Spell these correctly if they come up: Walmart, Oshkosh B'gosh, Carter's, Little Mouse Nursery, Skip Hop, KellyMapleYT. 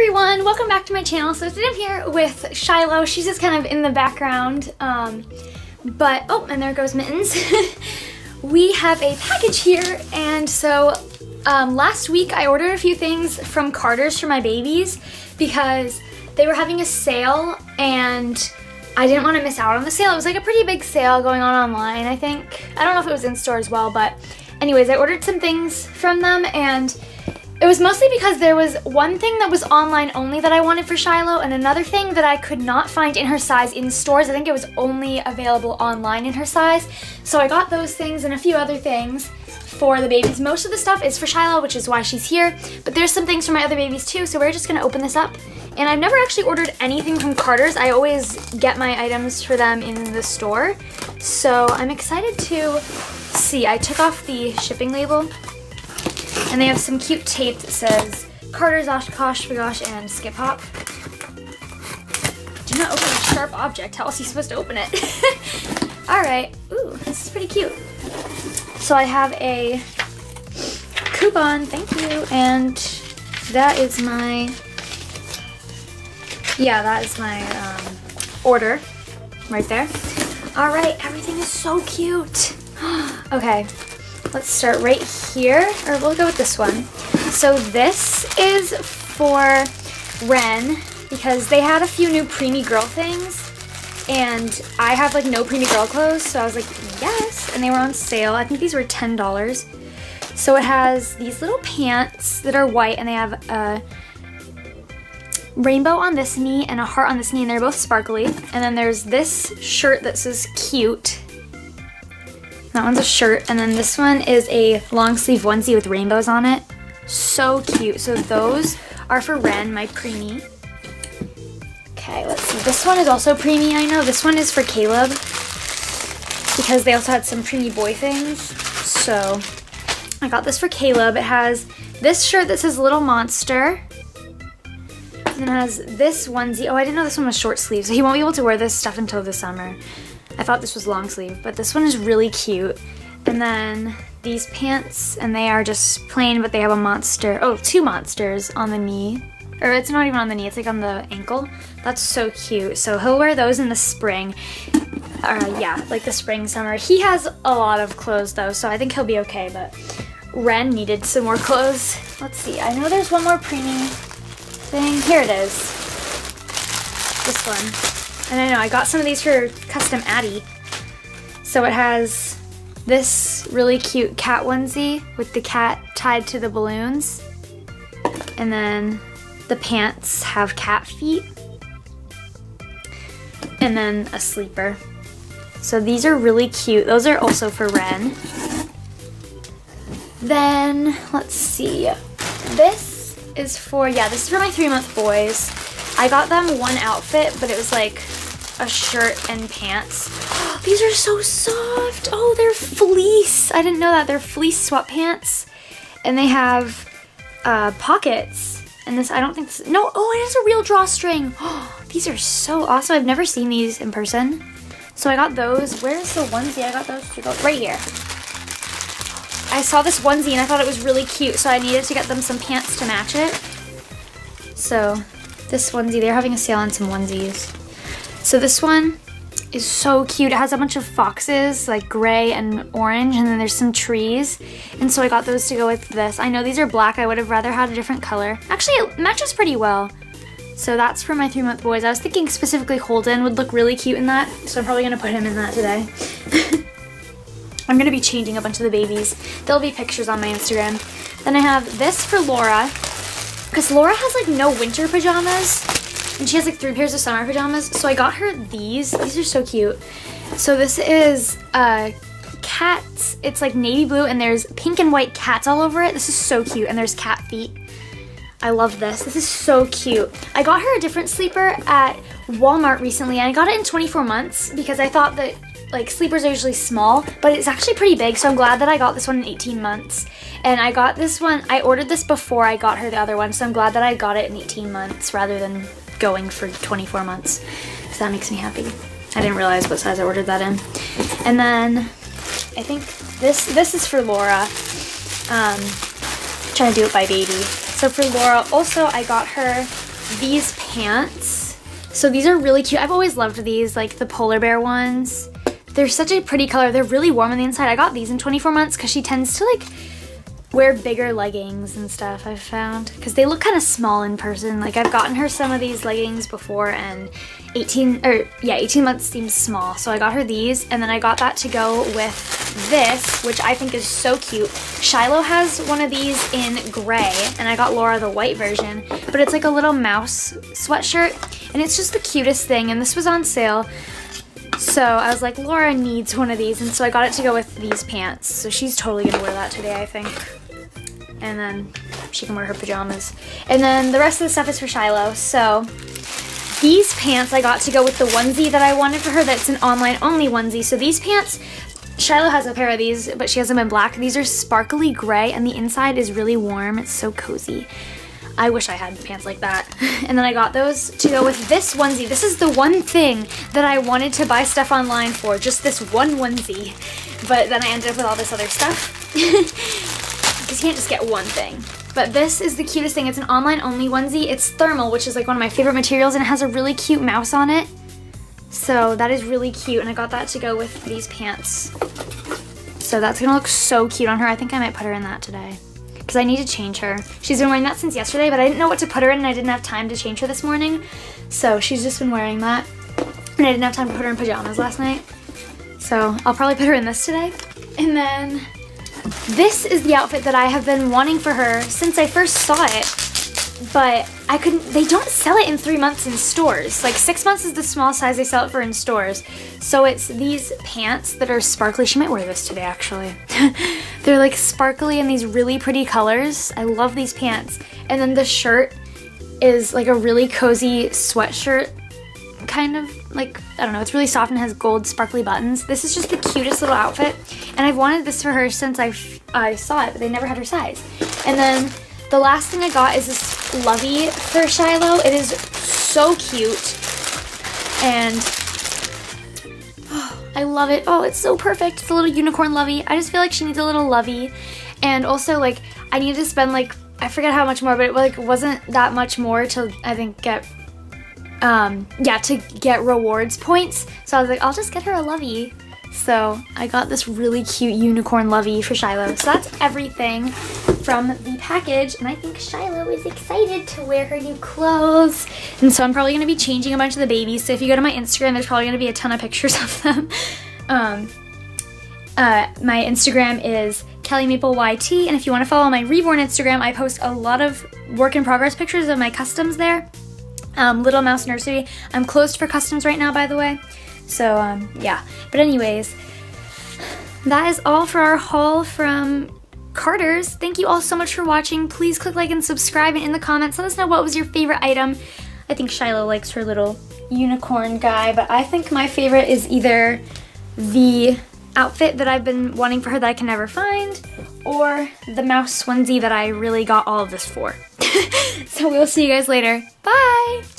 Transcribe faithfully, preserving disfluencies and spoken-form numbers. everyone, welcome back to my channel. So today I'm here with Shiloh. She's just kind of in the background, um, but oh, and there goes Mittens. We have a package here, and so um, last week I ordered a few things from Carter's for my babies because they were having a sale and I didn't want to miss out on the sale. It was like a pretty big sale going on online, I think. I don't know if it was in store as well, but anyways, I ordered some things from them, and it was mostly because there was one thing that was online only that I wanted for Shiloh and another thing that I could not find in her size in stores. I think it was only available online in her size. So I got those things and a few other things for the babies. Most of the stuff is for Shiloh, which is why she's here, but there's some things for my other babies too, so we're just gonna open this up. And I've never actually ordered anything from Carter's. I always get my items for them in the store. So I'm excited to see. I took off the shipping label. And they have some cute tape that says Carter's, Oshkosh B'gosh, and Skip Hop. Do not open a sharp object. How else are you supposed to open it? All right. Ooh, this is pretty cute. So I have a coupon. Thank you. And that is my, yeah, that is my um, order right there. All right. Everything is so cute. Okay. Let's start right here, or we'll go with this one. So this is for Ren, because they had a few new preemie girl things, and I have like no preemie girl clothes, so I was like, yes, and they were on sale. I think these were ten dollars. So it has these little pants that are white, and they have a rainbow on this knee and a heart on this knee, and they're both sparkly. And then there's this shirt that says cute. That one's a shirt, and then this one is a long sleeve onesie with rainbows on it. So cute. So those are for Ren, my preemie. Okay, let's see. This one is also preemie, I know. This one is for Caleb, because they also had some preemie boy things. So I got this for Caleb. It has this shirt that says Little Monster. And it has this onesie. Oh, I didn't know this one was short sleeve, so he won't be able to wear this stuff until the summer. I thought this was long sleeve, but this one is really cute. And then these pants, and they are just plain, but they have a monster, oh, two monsters on the knee. Or it's not even on the knee, it's like on the ankle. That's so cute. So he'll wear those in the spring. Uh, yeah, like the spring, summer. He has a lot of clothes though, so I think he'll be okay, but Ren needed some more clothes. Let's see, I know there's one more preemie thing. Here it is, this one. And I know, I got some of these for Custom Addie. So it has this really cute cat onesie with the cat tied to the balloons. And then the pants have cat feet. And then a sleeper. So these are really cute. Those are also for Ren. Then, let's see. This is for, yeah, this is for my three-month boys. I got them one outfit, but it was like a shirt and pants. Oh, these are so soft. Oh, they're fleece. I didn't know that. They're fleece sweatpants. And they have uh, pockets. And this, I don't think this, no, oh, it has a real drawstring. Oh, these are so awesome. I've never seen these in person. So I got those. Where's the onesie? I got those right here. I saw this onesie and I thought it was really cute, so I needed to get them some pants to match it. So this onesie, they're having a sale on some onesies. So this one is so cute. It has a bunch of foxes, like gray and orange, and then there's some trees. And so I got those to go with this. I know these are black. I would have rather had a different color. Actually, it matches pretty well. So that's for my three-month boys. I was thinking specifically Holden would look really cute in that, so I'm probably gonna put him in that today. I'm gonna be changing a bunch of the babies. There'll be pictures on my Instagram. Then I have this for Laura, because Laura has like no winter pajamas, and she has like three pairs of summer pajamas, so I got her these. These are so cute. So this is uh, cats. It's like navy blue, and there's pink and white cats all over it. This is so cute, and there's cat feet. I love this. This is so cute. I got her a different sleeper at Walmart recently, and I got it in twenty-four months because I thought that like sleepers are usually small, but it's actually pretty big, so I'm glad that I got this one in eighteen months. And I got this one, I ordered this before I got her the other one, so I'm glad that I got it in eighteen months rather than going for twenty-four months, because that makes me happy. I didn't realize what size I ordered that in. And then I think this this is for Laura. Um, I'm trying to do it by baby. So for Laura, also I got her these pants. So these are really cute. I've always loved these, like the polar bear ones. They're such a pretty color. They're really warm on the inside. I got these in twenty-four months because she tends to like wear bigger leggings and stuff, I've found, because they look kind of small in person. Like I've gotten her some of these leggings before, and eighteen or yeah eighteen months seems small, so I got her these. And then I got that to go with this, which I think is so cute. Shiloh has one of these in gray, and I got Laura the white version, but it's like a little mouse sweatshirt, and it's just the cutest thing, and this was on sale. So I was like, Laura needs one of these, and so I got it to go with these pants. So she's totally gonna wear that today, I think. And then she can wear her pajamas. And then the rest of the stuff is for Shiloh. So these pants I got to go with the onesie that I wanted for her. That's an online only onesie. So these pants, Shiloh has a pair of these, but she has them in black. These are sparkly gray, and the inside is really warm. It's so cozy. I wish I had pants like that. And then I got those to go with this onesie. This is the one thing that I wanted to buy stuff online for, just this one onesie. But then I ended up with all this other stuff. Because you can't just get one thing. But this is the cutest thing. It's an online only onesie. It's thermal, which is like one of my favorite materials, and it has a really cute mouse on it. So that is really cute, and I got that to go with these pants. So that's gonna look so cute on her. I think I might put her in that today, because I need to change her. She's been wearing that since yesterday, but I didn't know what to put her in, and I didn't have time to change her this morning. So she's just been wearing that, and I didn't have time to put her in pajamas last night. So I'll probably put her in this today. And then this is the outfit that I have been wanting for her since I first saw it, but I couldn't, they don't sell it in three months in stores. Like six months is the small size they sell it for in stores. So it's these pants that are sparkly. She might wear this today, actually. They're like sparkly in these really pretty colors. I love these pants. And then the shirt is like a really cozy sweatshirt, kind of like, I don't know, it's really soft and has gold sparkly buttons. This is just the cutest little outfit, and I've wanted this for her since I, I saw it, but they never had her size. And then the last thing I got is this lovey for Shiloh. It is so cute, and I love it. Oh, it's so perfect. It's a little unicorn lovey. I just feel like she needs a little lovey. And also, like, I needed to spend, like, I forget how much more, but it, like, wasn't that much more to, I think, get, um, yeah, to get rewards points. So I was like, I'll just get her a lovey. So I got this really cute unicorn lovey for Shiloh. So that's everything from the package, and I think Shiloh is excited to wear her new clothes. And so I'm probably gonna be changing a bunch of the babies, so if you go to my Instagram, there's probably gonna be a ton of pictures of them. Um, uh, my Instagram is Kelly Maple Y T, and if you wanna follow my Reborn Instagram, I post a lot of work in progress pictures of my customs there. Um, Little Mouse Nursery. I'm closed for customs right now, by the way. So, um, yeah. But anyways, that is all for our haul from Carter's. Thank you all so much for watching. Please click like and subscribe, and in the comments, let us know what was your favorite item. I think Shiloh likes her little unicorn guy, but I think my favorite is either the outfit that I've been wanting for her that I can never find, or the mouse onesie that I really got all of this for. So we'll see you guys later. Bye!